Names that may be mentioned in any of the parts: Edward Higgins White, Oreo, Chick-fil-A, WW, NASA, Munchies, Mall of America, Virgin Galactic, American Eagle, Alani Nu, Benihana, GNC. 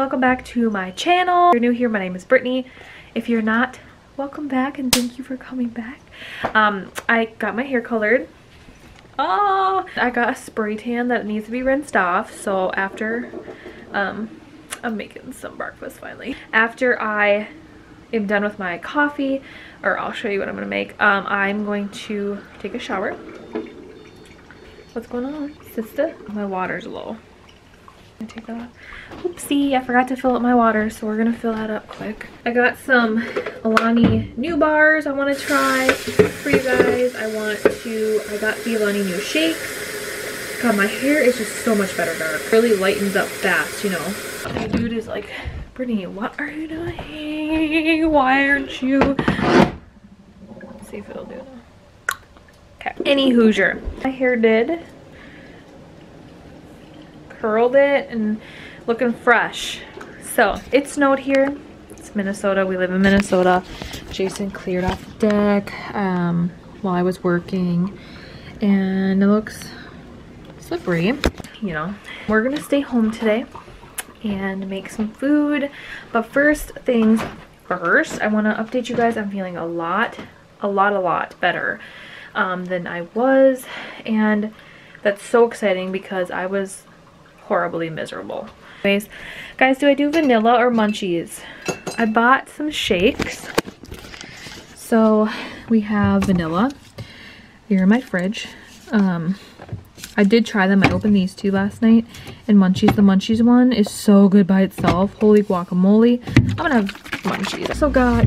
Welcome back to my channel. If you're new here, my name is Brittany. If you're not, welcome back and thank you for coming back. I got my hair colored. Oh, I got a spray tan that needs to be rinsed off. So after, I'm making some breakfast finally. After I am done with my coffee, or I'll show you what I'm gonna make. I'm going to take a shower. What's going on, sister? My water's low. I take that off. Oopsie, I forgot to fill up my water, so we're gonna fill that up quick. I got some Alani Nu bars I want to try for you guys. I got the Alani Nu shakes. God, my hair is just so much better dark. It really lightens up fast, you know. My dude is like, Brittany, what are you doing? Why aren't you? Let's see if it'll do that. Okay, any Hoosier. My hair did. Curled it and looking fresh. So it snowed here. It's Minnesota. We live in Minnesota. Jason cleared off the deck while I was working, and it looks slippery, you know. We're gonna stay home today and make some food, but first things first, I want to update you guys. I'm feeling a lot better than I was, and that's so exciting because I was horribly miserable. Anyways, guys, do I do vanilla or munchies? I bought some shakes. So we have vanilla here in my fridge. I did try them. I opened these two last night, and munchies, the munchies one is so good by itself. Holy guacamole. I'm gonna have munchies. Also got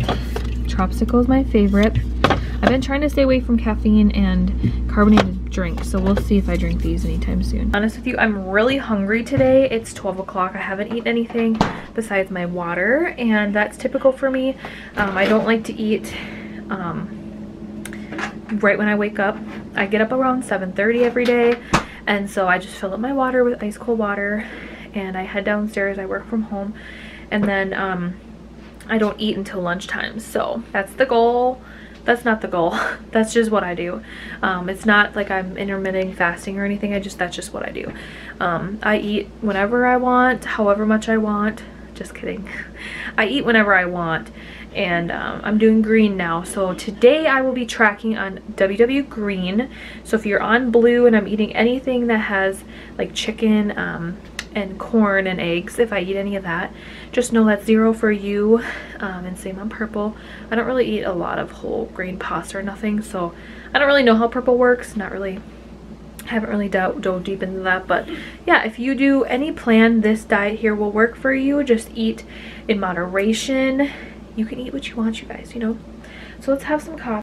Tropicals, my favorite. I've been trying to stay away from caffeine and carbonated drinks, so we'll see if I drink these anytime soon. Honest with you, I'm really hungry today. It's 12 o'clock. I haven't eaten anything besides my water, and that's typical for me. I don't like to eat right when I wake up. I get up around 7:30 every day, and so I just fill up my water with ice cold water, and I head downstairs. I work from home, and then I don't eat until lunchtime, so that's the goal. That's not the goal. That's just what I do. It's not like I'm intermittent fasting or anything. That's just what I do. I eat whenever I want, however much I want. Just kidding. I eat whenever I want, and I'm doing green now. So today I will be tracking on WW green. So if you're on blue and I'm eating anything that has like chicken and corn and eggs, if I eat any of that, just know that's zero for you. And same on purple. I don't really eat a lot of whole grain pasta or nothing, so I don't really know how purple works. Haven't really dove deep into that, but yeah, if you do any plan, this diet here will work for you. Just eat in moderation. You can eat what you want, you guys, you know. So let's have some coffee.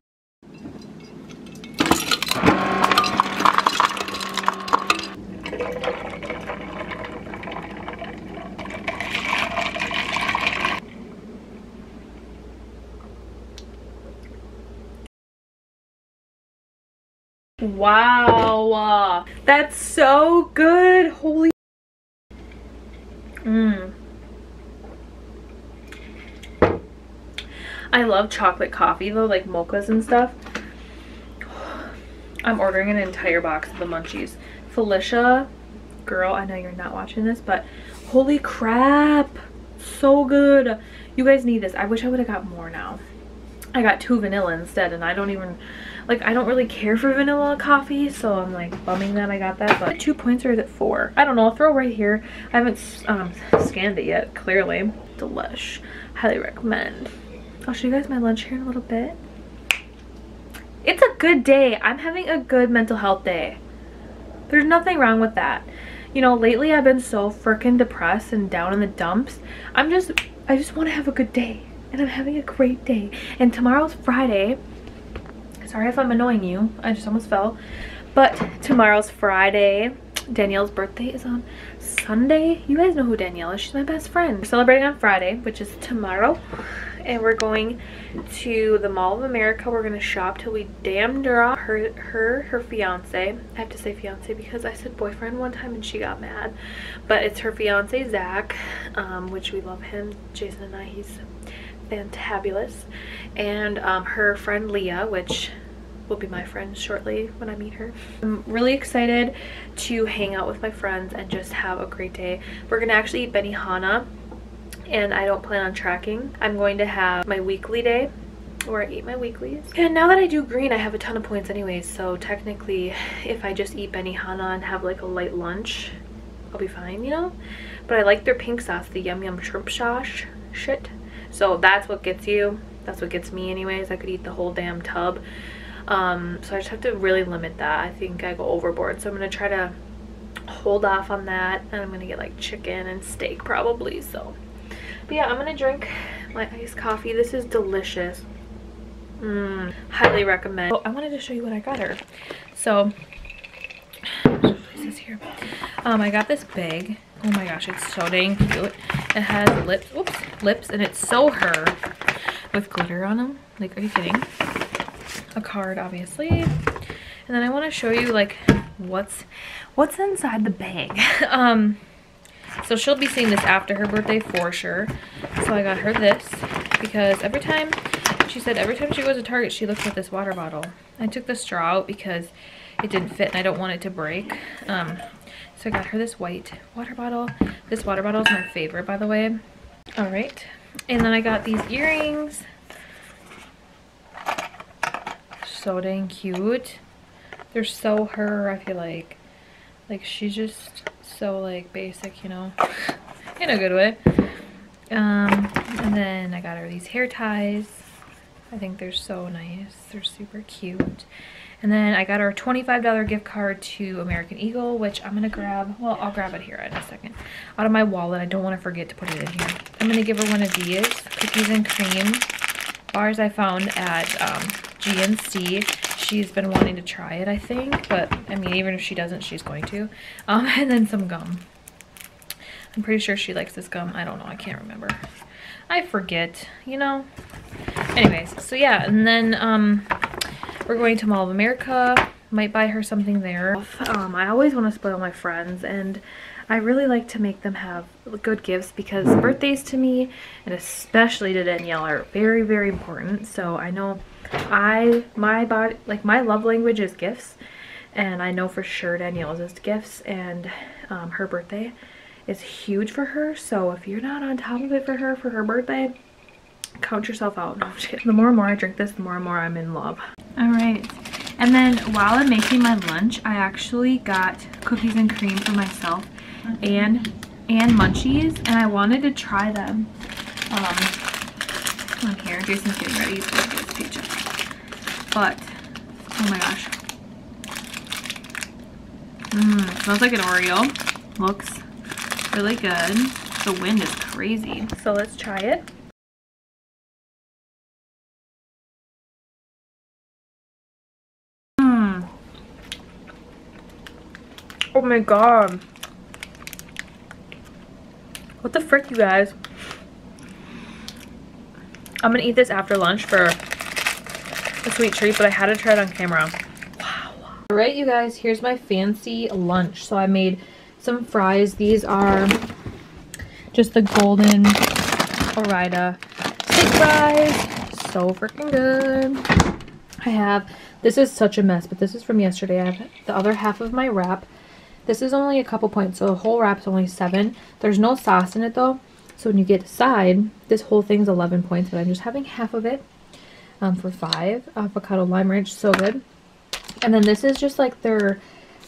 Wow, that's so good. Holy. I love chocolate coffee though, like mochas and stuff. I'm ordering an entire box of the munchies. Felicia, girl, I know you're not watching this, but holy crap, so good. You guys need this. I wish I would have got more now. I got two vanilla instead, and I don't even like, I don't really care for vanilla coffee, so I'm like bumming that I got that. But 2 points, or is it 4? I don't know. I'll throw right here. I haven't scanned it yet, clearly. Delish. Highly recommend. I'll show you guys my lunch here in a little bit. It's a good day. I'm having a good mental health day. There's nothing wrong with that. You know, lately I've been so freaking depressed and down in the dumps. I just want to have a good day. And I'm having a great day. And tomorrow's Friday. Sorry if I'm annoying you. I just almost fell. But tomorrow's Friday. Danielle's birthday is on Sunday. You guys know who Danielle is. She's my best friend. We're celebrating on Friday, which is tomorrow. And we're going to the Mall of America. We're going to shop till we damn drop. Her fiance. I have to say fiance because I said boyfriend one time and she got mad. But it's her fiance, Zach, which we love him. Jason and I, he's fantabulous. And her friend Leah, which will be my friend shortly when I meet her. I'm really excited to hang out with my friends and just have a great day. We're gonna actually eat Benihana and I don't plan on tracking. I'm going to have my weekly day where I eat my weeklies. And now that I do green, I have a ton of points anyways, so technically if I just eat Benihana and have like a light lunch, I'll be fine, you know? But I like their pink sauce, the yum yum shrimp shosh shit. So that's what gets you. That's what gets me anyways. I could eat the whole damn tub. So I just have to really limit that. I think I go overboard. So I'm going to try to hold off on that. And I'm going to get like chicken and steak probably. So, but yeah, I'm going to drink my iced coffee. This is delicious. Highly recommend. Oh, I wanted to show you what I got her. So, what is this here? I got this bag. Oh my gosh, it's so dang cute. It has lips, lips, and it's so her with glitter on them. Like, are you kidding? A card, obviously. And then I want to show you like what's inside the bag. So she'll be seeing this after her birthday for sure. So I got her this because every time she said every time she goes to Target she looks at this water bottle. I took the straw out because it didn't fit and I don't want it to break. So I got her this white water bottle. This water bottle is my favorite, by the way. All right. And then I got these earrings. So dang cute. They're so her, I feel like. Like, she's just so, like, basic, you know. In a good way. And then I got her these hair ties. I think they're so nice. They're super cute. And then I got her a $25 gift card to American Eagle, which I'm going to grab. Well, I'll grab it here in a second. Out of my wallet. I don't want to forget to put it in here. I'm going to give her one of these cookies and cream bars I found at GNC. She's been wanting to try it, I think. But, I mean, even if she doesn't, she's going to. And then some gum. I'm pretty sure she likes this gum. I don't know. I can't remember. I forget, you know. Anyways, so yeah. And then, we're going to Mall of America. Might buy her something there. I always want to spoil my friends, and I really like to make them have good gifts because birthdays to me, and especially to Danielle, are very, very important. So I know my love language is gifts, and I know for sure Danielle's is gifts, and her birthday is huge for her. So if you're not on top of it for her birthday, count yourself out. No, I'm just kidding. The more and more I drink this, the more and more I'm in love. All right, and then while I'm making my lunch, I actually got cookies and cream for myself and munchies, and I wanted to try them. Come on here, Jason's getting ready for this pizza. But oh my gosh, smells like an Oreo. Looks really good. The wind is crazy. So let's try it. Oh my god. What the frick, you guys? I'm gonna eat this after lunch for a sweet treat, but I had to try it on camera. Wow. Alright, you guys, here's my fancy lunch. So I made some fries. These are just the golden Orida steak fries. So freaking good. I have, this is such a mess, but this is from yesterday. I have the other half of my wrap. This is only a couple points, so the whole wrap's only 7. There's no sauce in it, though. So when you get to side, this whole thing's 11 points, but I'm just having half of it for 5. Avocado lime ranch, so good. And then this is just like their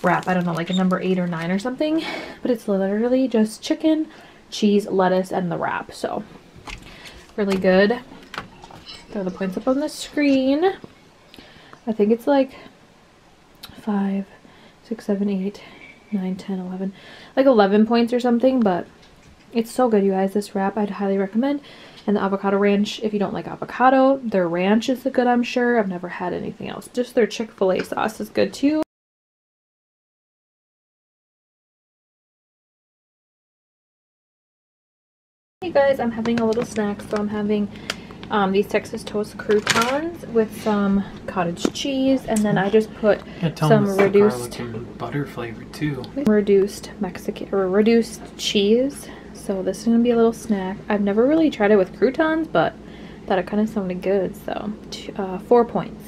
wrap. I don't know, like a number 8 or 9 or something. But it's literally just chicken, cheese, lettuce, and the wrap. So really good. Throw the points up on the screen. I think it's like 5, 6, 7, 8... 9, 10, 11, like 11 points or something, but it's so good, you guys. This wrap I'd highly recommend. And the avocado ranch, if you don't like avocado, their ranch is good, I'm sure. I've never had anything else. Just their Chick-fil-A sauce is good too. Hey guys, I'm having a little snack, so I'm having these Texas Toast croutons with some cottage cheese, and then I just put some reduced butter flavor too. Reduced Mexican or reduced cheese. So this is gonna be a little snack. I've never really tried it with croutons, but that it kind of sounded good. So 4 points.